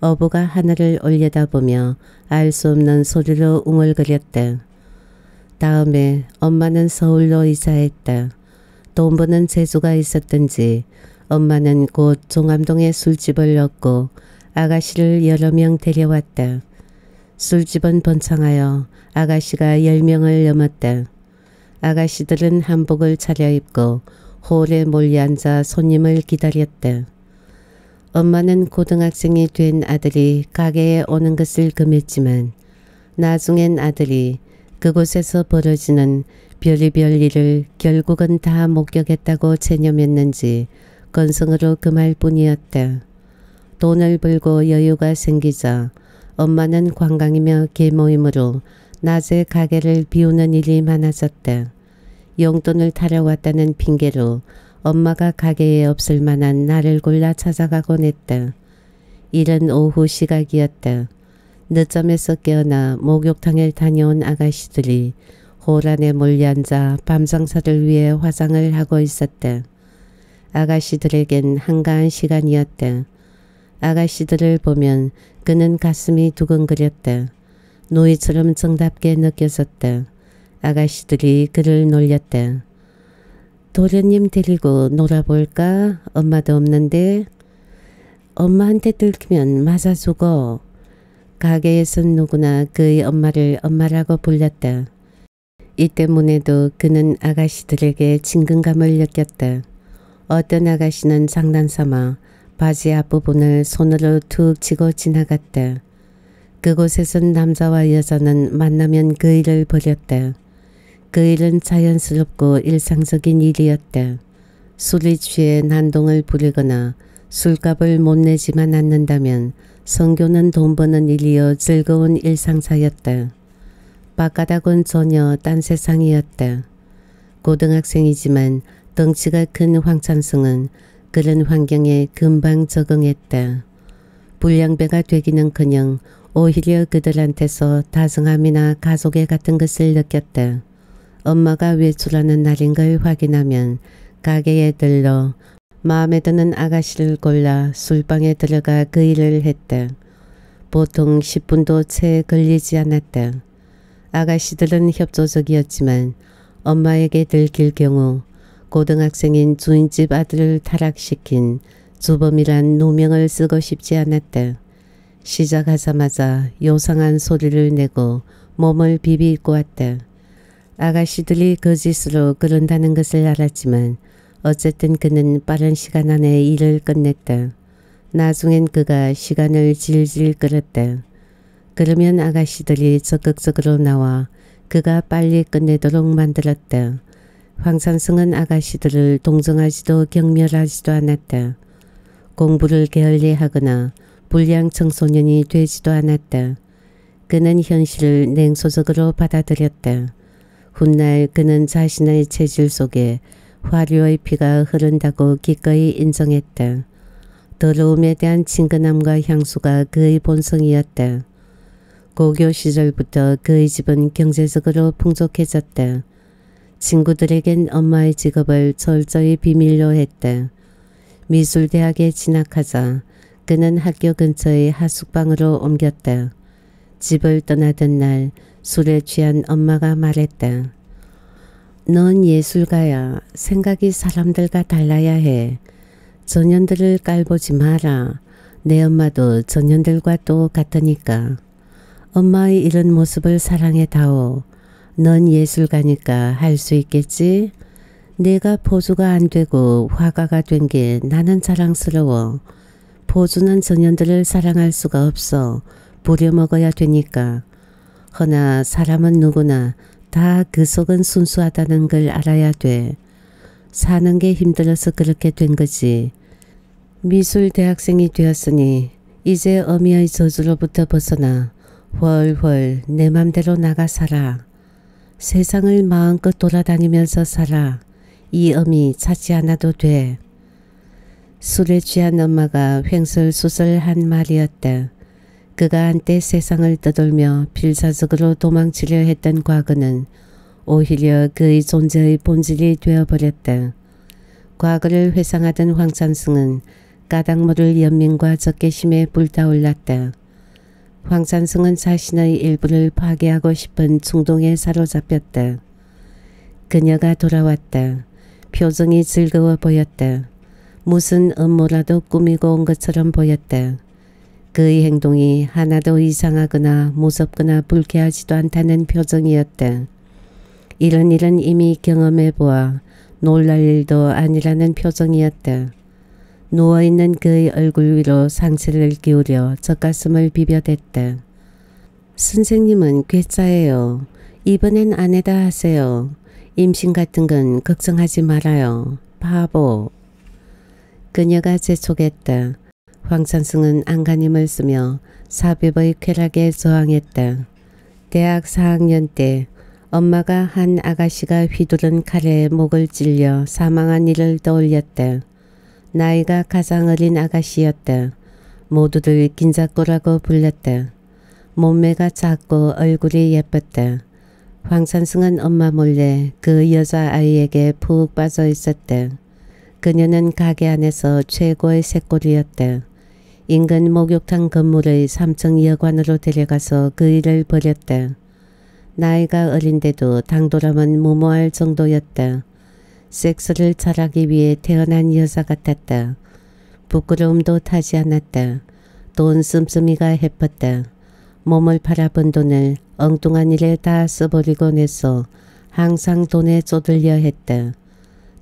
어부가 하늘을 올려다보며 알 수 없는 소리로 웅얼거렸다. 다음에 엄마는 서울로 이사했다. 돈 버는 재주가 있었던지 엄마는 곧 종암동에 술집을 얻고 아가씨를 여러 명 데려왔다. 술집은 번창하여 아가씨가 10명을 넘었다. 아가씨들은 한복을 차려입고 홀에 몰려앉아 손님을 기다렸다. 엄마는 고등학생이 된 아들이 가게에 오는 것을 금했지만 나중엔 아들이 그곳에서 벌어지는 별의별 일을 결국은 다 목격했다고 체념했는지 건성으로 금할 뿐이었다. 돈을 벌고 여유가 생기자 엄마는 관광이며 계모임으로 낮에 가게를 비우는 일이 많아졌다. 용돈을 타러 왔다는 핑계로 엄마가 가게에 없을 만한 날을 골라 찾아가곤 했다. 이른 오후 시각이었다. 늦잠에서 깨어나 목욕탕을 다녀온 아가씨들이 호란에 몰려앉아 밤장사를 위해 화장을 하고 있었다. 아가씨들에겐 한가한 시간이었다. 아가씨들을 보면 그는 가슴이 두근거렸다. 누이처럼 정답게 느껴졌다. 아가씨들이 그를 놀렸다. 도련님 데리고 놀아볼까? 엄마도 없는데? 엄마한테 들키면 맞아 죽어. 가게에선 누구나 그의 엄마를 엄마라고 불렸다. 이 때문에도 그는 아가씨들에게 친근감을 느꼈다. 어떤 아가씨는 장난삼아 바지 앞부분을 손으로 툭 치고 지나갔다. 그곳에선 남자와 여자는 만나면 그 일을 벌였다. 그 일은 자연스럽고 일상적인 일이었다. 술이 취해 난동을 부리거나 술값을 못 내지만 않는다면 성교는 돈 버는 일이여 즐거운 일상사였다. 바깥하고는 전혀 딴 세상이었다. 고등학생이지만 덩치가 큰 황찬승은 그런 환경에 금방 적응했다. 불량배가 되기는커녕 오히려 그들한테서 다정함이나 가족애 같은 것을 느꼈다. 엄마가 외출하는 날인 걸 확인하면 가게에 들러 마음에 드는 아가씨를 골라 술방에 들어가 그 일을 했다. 보통 10분도 채 걸리지 않았다. 아가씨들은 협조적이었지만 엄마에게 들킬 경우 고등학생인 주인집 아들을 타락시킨 주범이란 누명을 쓰고 싶지 않았다. 시작하자마자 요상한 소리를 내고 몸을 비비고 왔다. 아가씨들이 거짓으로 그런다는 것을 알았지만 어쨌든 그는 빠른 시간 안에 일을 끝냈다. 나중엔 그가 시간을 질질 끌었다. 그러면 아가씨들이 적극적으로 나와 그가 빨리 끝내도록 만들었다. 황산승은 아가씨들을 동정하지도 경멸하지도 않았다. 공부를 게을리하거나 불량 청소년이 되지도 않았다. 그는 현실을 냉소적으로 받아들였다. 훗날 그는 자신의 체질 속에 화류의 피가 흐른다고 기꺼이 인정했다. 더러움에 대한 친근함과 향수가 그의 본성이었다. 고교 시절부터 그의 집은 경제적으로 풍족해졌다. 친구들에겐 엄마의 직업을 철저히 비밀로 했다. 미술대학에 진학하자 그는 학교 근처의 하숙방으로 옮겼다. 집을 떠나던 날 술에 취한 엄마가 말했다. 넌 예술가야. 생각이 사람들과 달라야 해. 전현들을 깔보지 마라. 내 엄마도 전현들과 똑같으니까. 엄마의 이런 모습을 사랑해다오. 넌 예술가니까 할 수 있겠지? 내가 포주가 안 되고 화가가 된 게 나는 자랑스러워. 포주는 전현들을 사랑할 수가 없어. 부려먹어야 되니까. 허나 사람은 누구나 다 그 속은 순수하다는 걸 알아야 돼. 사는 게 힘들어서 그렇게 된 거지. 미술 대학생이 되었으니 이제 어미의 저주로부터 벗어나 훨훨 내 맘대로 나가 살아. 세상을 마음껏 돌아다니면서 살아. 이 어미 찾지 않아도 돼. 술에 취한 엄마가 횡설수설한 말이었다. 그가 한때 세상을 떠돌며 필사적으로 도망치려 했던 과거는 오히려 그의 존재의 본질이 되어버렸다. 과거를 회상하던 황찬승은 까닭모를 연민과 적개심에 불타올랐다. 황찬승은 자신의 일부를 파괴하고 싶은 충동에 사로잡혔다. 그녀가 돌아왔다. 표정이 즐거워 보였다. 무슨 음모라도 꾸미고 온 것처럼 보였다. 그의 행동이 하나도 이상하거나 무섭거나 불쾌하지도 않다는 표정이었다. 이런 일은 이미 경험해보아 놀랄 일도 아니라는 표정이었다. 누워있는 그의 얼굴 위로 상체를 기울여 젖가슴을 비벼댔다. 선생님은 괴짜예요. 이번엔 아내다 하세요. 임신 같은 건 걱정하지 말아요. 바보. 그녀가 재촉했다. 황찬승은 안간힘을 쓰며 삽입의 쾌락에 저항했다. 대학 4학년 때 엄마가 한 아가씨가 휘두른 칼에 목을 찔려 사망한 일을 떠올렸다. 나이가 가장 어린 아가씨였다. 모두들 긴자꼬라고 불렸다. 몸매가 작고 얼굴이 예뻤다. 황산승은 엄마 몰래 그 여자아이에게 푹 빠져 있었다. 그녀는 가게 안에서 최고의 쇳골이었다. 인근 목욕탕 건물의 3층 여관으로 데려가서 그 일을 벌였다. 나이가 어린데도 당돌함은 무모할 정도였다. 섹스를 잘하기 위해 태어난 여자 같았다. 부끄러움도 타지 않았다. 돈 씀씀이가 헤팠다. 몸을 팔아본 돈을 엉뚱한 일에 다 써버리곤 해서 항상 돈에 쪼들려 했다.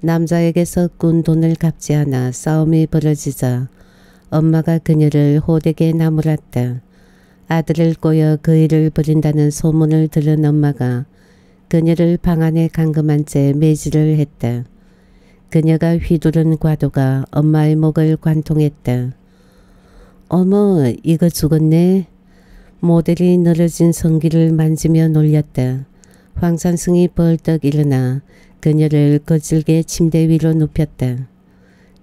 남자에게서 꾼 돈을 갚지 않아 싸움이 벌어지자 엄마가 그녀를 호되게 나무랐다. 아들을 꼬여 그 일을 벌인다는 소문을 들은 엄마가 그녀를 방 안에 감금한 채 매질을 했다. 그녀가 휘두른 과도가 엄마의 목을 관통했다. 어머, 이거 죽었네. 모델이 늘어진 성기를 만지며 놀렸다. 황산승이 벌떡 일어나 그녀를 거칠게 침대 위로 눕혔다.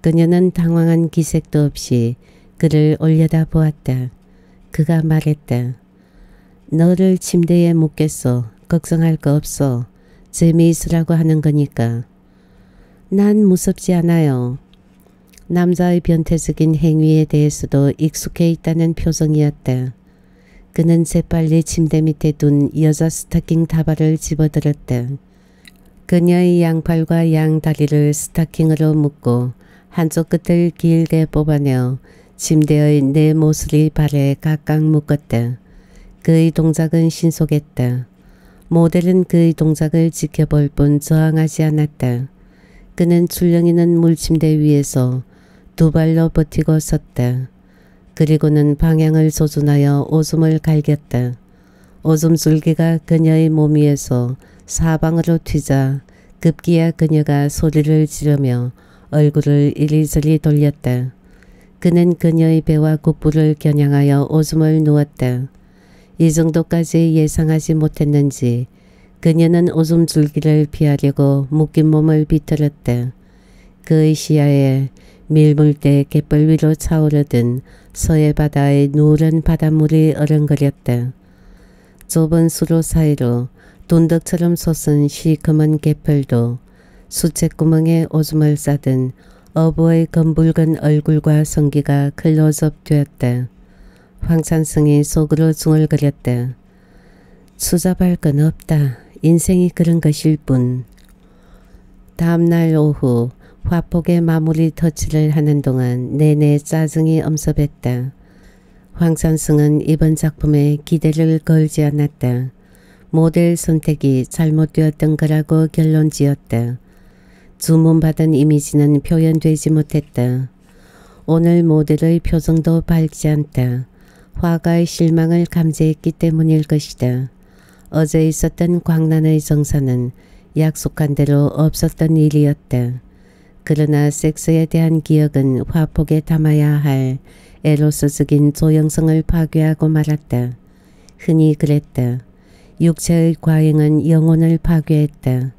그녀는 당황한 기색도 없이 그를 올려다 보았다. 그가 말했다. 너를 침대에 묻겠어. 걱정할 거 없어. 재미있으라고 하는 거니까. 난 무섭지 않아요. 남자의 변태적인 행위에 대해서도 익숙해 있다는 표정이었다. 그는 재빨리 침대 밑에 둔 여자 스타킹 다발을 집어들었다. 그녀의 양팔과 양다리를 스타킹으로 묶고 한쪽 끝을 길게 뽑아내어 침대의 네 모서리 발에 각각 묶었다. 그의 동작은 신속했다. 모델은 그의 동작을 지켜볼 뿐 저항하지 않았다. 그는 출렁이는 물침대 위에서 두 발로 버티고 섰다. 그리고는 방향을 조준하여 오줌을 갈겼다. 오줌 줄기가 그녀의 몸 위에서 사방으로 튀자 급기야 그녀가 소리를 지르며 얼굴을 이리저리 돌렸다. 그는 그녀의 배와 국부를 겨냥하여 오줌을 누웠다. 이 정도까지 예상하지 못했는지 그녀는 오줌 줄기를 피하려고 묶인 몸을 비틀었다. 그의 시야에 밀물대 갯벌 위로 차오르던 서해 바다의 누런 바닷물이 어른거렸다. 좁은 수로 사이로 돈덕처럼 솟은 시커먼 갯벌도 수채구멍에 오줌을 싸든 어부의 검붉은 얼굴과 성기가 클로즈업되었다. 황산승이 속으로 중얼거렸다. 수잡할 건 없다. 인생이 그런 것일 뿐. 다음날 오후 화폭의 마무리 터치를 하는 동안 내내 짜증이 엄습했다. 황산승은 이번 작품에 기대를 걸지 않았다. 모델 선택이 잘못되었던 거라고 결론지었다. 주문받은 이미지는 표현되지 못했다. 오늘 모델의 표정도 밝지 않다. 화가의 실망을 감지했기 때문일 것이다. 어제 있었던 광란의 정사는 약속한 대로 없었던 일이었다. 그러나 섹스에 대한 기억은 화폭에 담아야 할 에로스적인 조형성을 파괴하고 말았다. 흔히 그랬다. 육체의 과잉은 영혼을 파괴했다.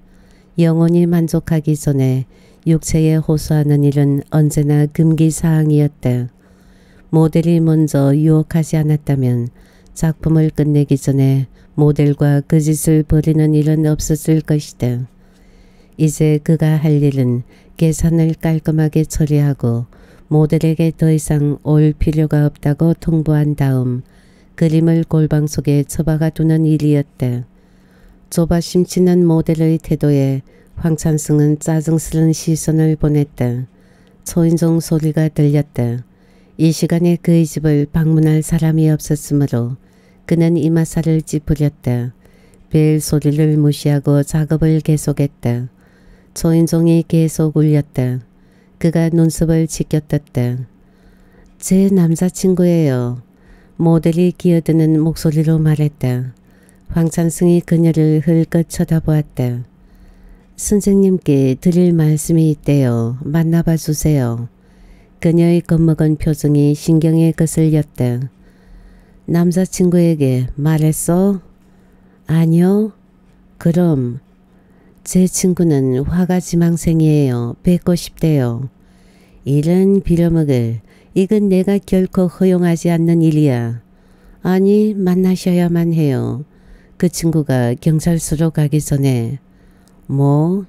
영혼이 만족하기 전에 육체에 호소하는 일은 언제나 금기사항이었다. 모델이 먼저 유혹하지 않았다면 작품을 끝내기 전에 모델과 그 짓을 벌이는 일은 없었을 것이다. 이제 그가 할 일은 계산을 깔끔하게 처리하고 모델에게 더 이상 올 필요가 없다고 통보한 다음 그림을 골방 속에 처박아 두는 일이었다. 조바심 치는 모델의 태도에 황찬승은 짜증스런 시선을 보냈다. 초인종 소리가 들렸다. 이 시간에 그의 집을 방문할 사람이 없었으므로 그는 이마살을 찌푸렸다. 벨 소리를 무시하고 작업을 계속했다. 초인종이 계속 울렸다. 그가 눈썹을 치켜떴다. 제 남자친구예요. 모델이 기어드는 목소리로 말했다. 황찬승이 그녀를 흘끗 쳐다보았다. 선생님께 드릴 말씀이 있대요. 만나봐 주세요. 그녀의 겁먹은 표정이 신경에 거슬렸다. 남자친구에게 말했어? 아니요. 그럼. 제 친구는 화가 지망생이에요. 뵙고 싶대요. 이런 빌어먹을 이건 내가 결코 허용하지 않는 일이야. 아니, 만나셔야만 해요. 그 친구가 경찰서로 가기 전에. 뭐?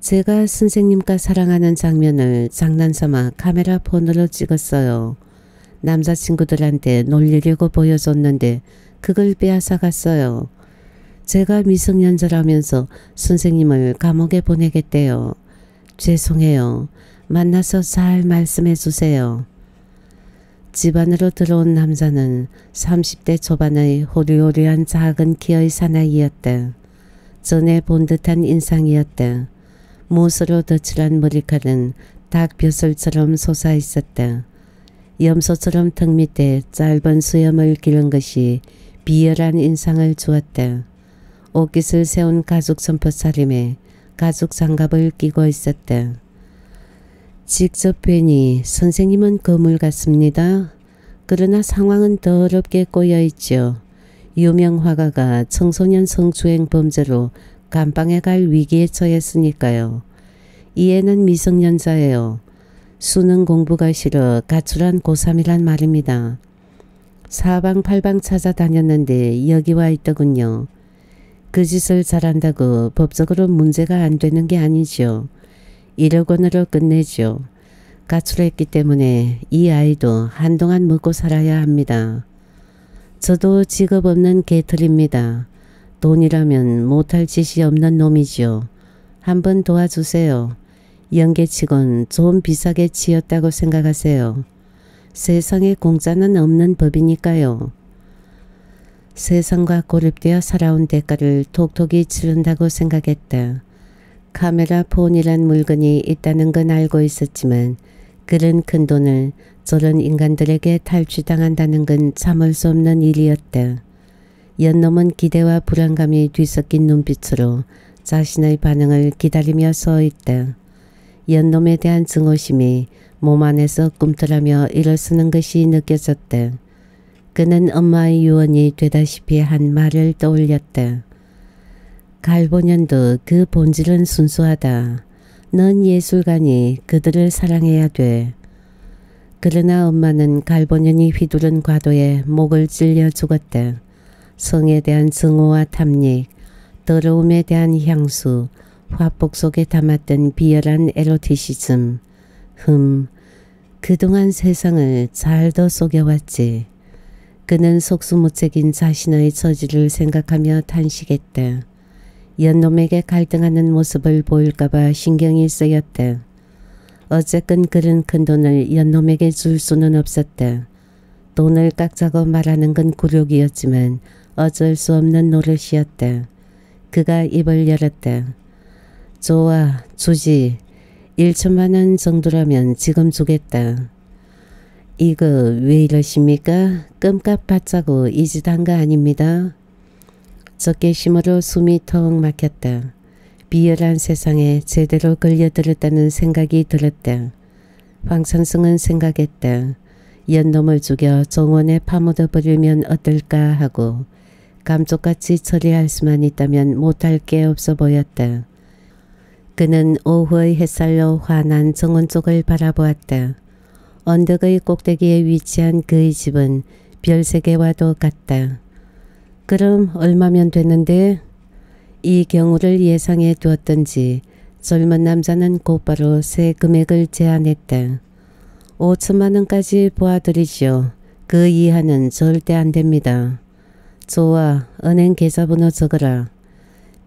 제가 선생님과 사랑하는 장면을 장난삼아 카메라 폰으로 찍었어요. 남자친구들한테 놀리려고 보여줬는데 그걸 빼앗아갔어요. 제가 미성년자라면서 선생님을 감옥에 보내겠대요. 죄송해요. 만나서 잘 말씀해 주세요. 집 안으로 들어온 남자는 30대 초반의 호리호리한 작은 키의 사나이였대. 전에 본 듯한 인상이었대. 못으로 덧칠한 머리칼은 닭벼슬처럼 솟아있었대. 염소처럼 턱 밑에 짧은 수염을 기른 것이 비열한 인상을 주었대. 옷깃을 세운 가죽 점퍼차림에 가죽 장갑을 끼고 있었대. 직접 뵈니 선생님은 거물 같습니다. 그러나 상황은 더럽게 꼬여있죠. 유명 화가가 청소년 성추행 범죄로 감방에 갈 위기에 처했으니까요. 이 애는 미성년자예요. 수능 공부가 싫어 가출한 고3이란 말입니다. 사방팔방 찾아다녔는데 여기 와 있더군요. 그 짓을 잘한다고 법적으로 문제가 안 되는 게 아니죠. 1억 원으로 끝내죠. 가출했기 때문에 이 아이도 한동안 먹고 살아야 합니다. 저도 직업 없는 개털입니다. 돈이라면 못할 짓이 없는 놈이죠. 한번 도와주세요. 연계치곤 좀 비싸게 치였다고 생각하세요. 세상에 공짜는 없는 법이니까요. 세상과 고립되어 살아온 대가를 톡톡히 치른다고 생각했다. 카메라 폰이란 물건이 있다는 건 알고 있었지만 그런 큰 돈을 저런 인간들에게 탈취당한다는 건 참을 수 없는 일이었다. 연놈은 기대와 불안감이 뒤섞인 눈빛으로 자신의 반응을 기다리며 서있다. 연놈에 대한 증오심이 몸 안에서 꿈틀하며 일어서는 것이 느껴졌다. 그는 엄마의 유언이 되다시피 한 말을 떠올렸다. 갈보년도 그 본질은 순수하다. 넌 예술가니 그들을 사랑해야 돼. 그러나 엄마는 갈보년이 휘두른 과도에 목을 찔려 죽었다. 성에 대한 증오와 탐닉, 더러움에 대한 향수, 화폭 속에 담았던 비열한 에로티시즘. 그동안 세상을 잘 더 속여왔지. 그는 속수무책인 자신의 처지를 생각하며 탄식했다. 연놈에게 갈등하는 모습을 보일까봐 신경이 쓰였다. 어쨌건 그런 큰 돈을 연놈에게 줄 수는 없었다. 돈을 깎자고 말하는 건 굴욕이었지만 어쩔 수 없는 노릇이었다. 그가 입을 열었다. 좋아, 주지. 1,000만 원 정도라면 지금 주겠다. 이거 왜 이러십니까? 끔값 받자고 이 짓 한 거 아닙니다. 적개심으로 숨이 턱 막혔다. 비열한 세상에 제대로 걸려들었다는 생각이 들었다. 황선승은 생각했다. 연놈을 죽여 정원에 파묻어버리면 어떨까 하고 감쪽같이 처리할 수만 있다면 못할 게 없어 보였다. 그는 오후의 햇살로 환한 정원 쪽을 바라보았다. 언덕의 꼭대기에 위치한 그의 집은 별세계와도 같다. 그럼 얼마면 되는데? 이 경우를 예상해 두었던지 젊은 남자는 곧바로 새 금액을 제안했다. 5,000만 원까지 보아드리죠. 그 이하는 절대 안 됩니다. 좋아, 은행 계좌번호 적어라.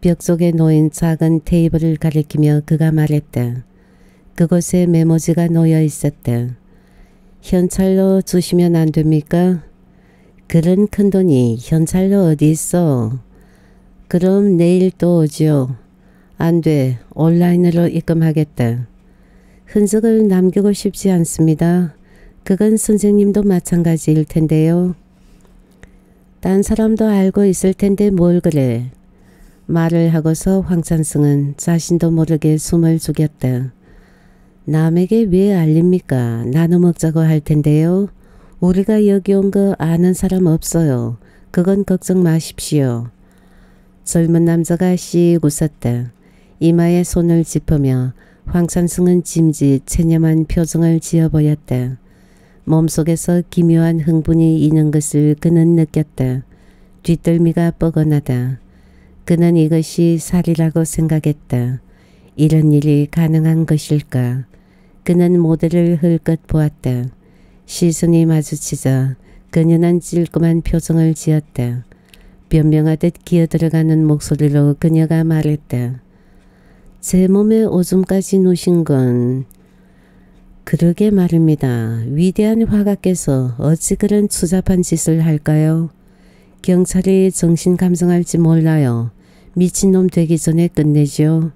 벽 속에 놓인 작은 테이블을 가리키며 그가 말했다. 그곳에 메모지가 놓여 있었다. 현찰로 주시면 안 됩니까? 그런 큰돈이 현찰로 어디 있어? 그럼 내일 또 오지요. 안 돼. 온라인으로 입금하겠다. 흔적을 남기고 싶지 않습니다. 그건 선생님도 마찬가지일 텐데요. 딴 사람도 알고 있을 텐데 뭘 그래. 말을 하고서 황찬승은 자신도 모르게 숨을 죽였다. 남에게 왜 알립니까? 나눠 먹자고 할 텐데요. 우리가 여기 온 거 아는 사람 없어요. 그건 걱정 마십시오. 젊은 남자가 씩 웃었다. 이마에 손을 짚으며 황찬승은 짐짓 체념한 표정을 지어 보였다. 몸속에서 기묘한 흥분이 있는 것을 그는 느꼈다. 뒷덜미가 뻐근하다. 그는 이것이 살이라고 생각했다. 이런 일이 가능한 것일까? 그는 모델을 흘끗 보았다. 시선이 마주치자 그녀는 찔끔한 표정을 지었다. 변명하듯 기어들어가는 목소리로 그녀가 말했다. 제 몸에 오줌까지 누신 건 그러게 말입니다. 위대한 화가께서 어찌 그런 추잡한 짓을 할까요? 경찰이 정신 감정할지 몰라요. 미친놈 되기 전에 끝내죠.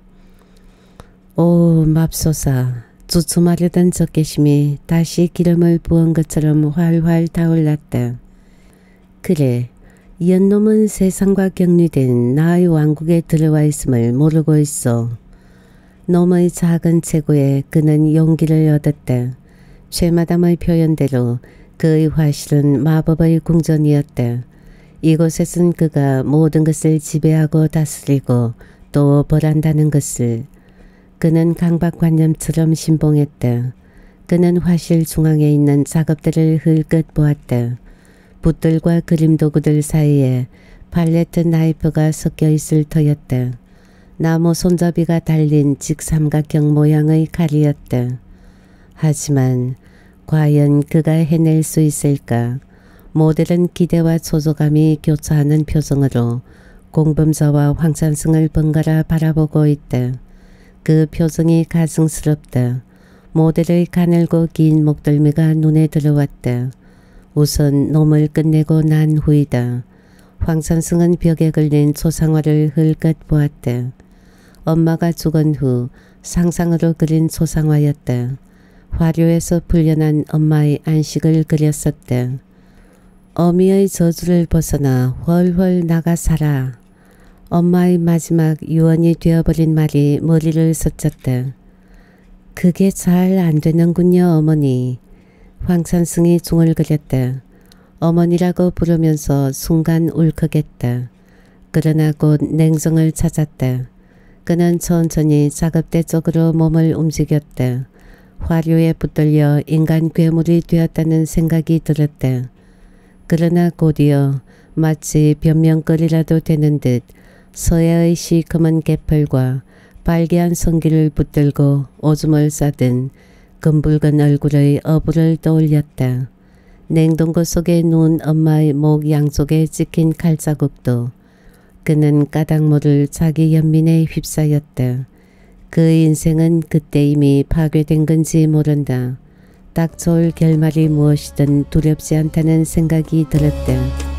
오 맙소사. 주춤하려던 적개심이 다시 기름을 부은 것처럼 활활 타올랐다. 그래. 연놈은 세상과 격리된 나의 왕국에 들어와 있음을 모르고 있어. 놈의 작은 체구에 그는 용기를 얻었다. 최마담의 표현대로 그의 화실은 마법의 궁전이었다. 이곳에선 그가 모든 것을 지배하고 다스리고 또 벌한다는 것을. 그는 강박관념처럼 신봉했다. 그는 화실 중앙에 있는 작업대를 흘끗 보았다. 붓들과 그림 도구들 사이에 팔레트 나이프가 섞여 있을 터였다. 나무 손잡이가 달린 직삼각형 모양의 칼이었다. 하지만 과연 그가 해낼 수 있을까? 모델은 기대와 초조감이 교차하는 표정으로 공범자와 황찬승을 번갈아 바라보고 있다. 그 표정이 가증스럽다. 모델의 가늘고 긴 목덜미가 눈에 들어왔다. 우선 놈을 끝내고 난 후이다. 황찬승은 벽에 걸린 초상화를 흘끗 보았다. 엄마가 죽은 후 상상으로 그린 초상화였다. 화류에서 풀려난 엄마의 안식을 그렸었다. 어미의 저주를 벗어나 훨훨 나가 살아. 엄마의 마지막 유언이 되어버린 말이 머리를 스쳤다. 그게 잘 안되는군요 어머니. 황찬승이 중얼거렸다. 어머니라고 부르면서 순간 울컥했다. 그러나 곧 냉정을 찾았다. 그는 천천히 작업대 쪽으로 몸을 움직였다. 화류에 붙들려 인간 괴물이 되었다는 생각이 들었다. 그러나 곧이어 마치 변명거리라도 되는 듯 서해의 시커먼 개펄과 빨개한 성기를 붙들고 오줌을 싸든 검붉은 얼굴의 어부를 떠올렸다. 냉동고 속에 누운 엄마의 목 양쪽에 찍힌 칼자국도 그는 까닭 모를 자기 연민에 휩싸였다. 그의 인생은 그때 이미 파괴된 건지 모른다. 딱 좋을 결말이 무엇이든 두렵지 않다는 생각이 들었다.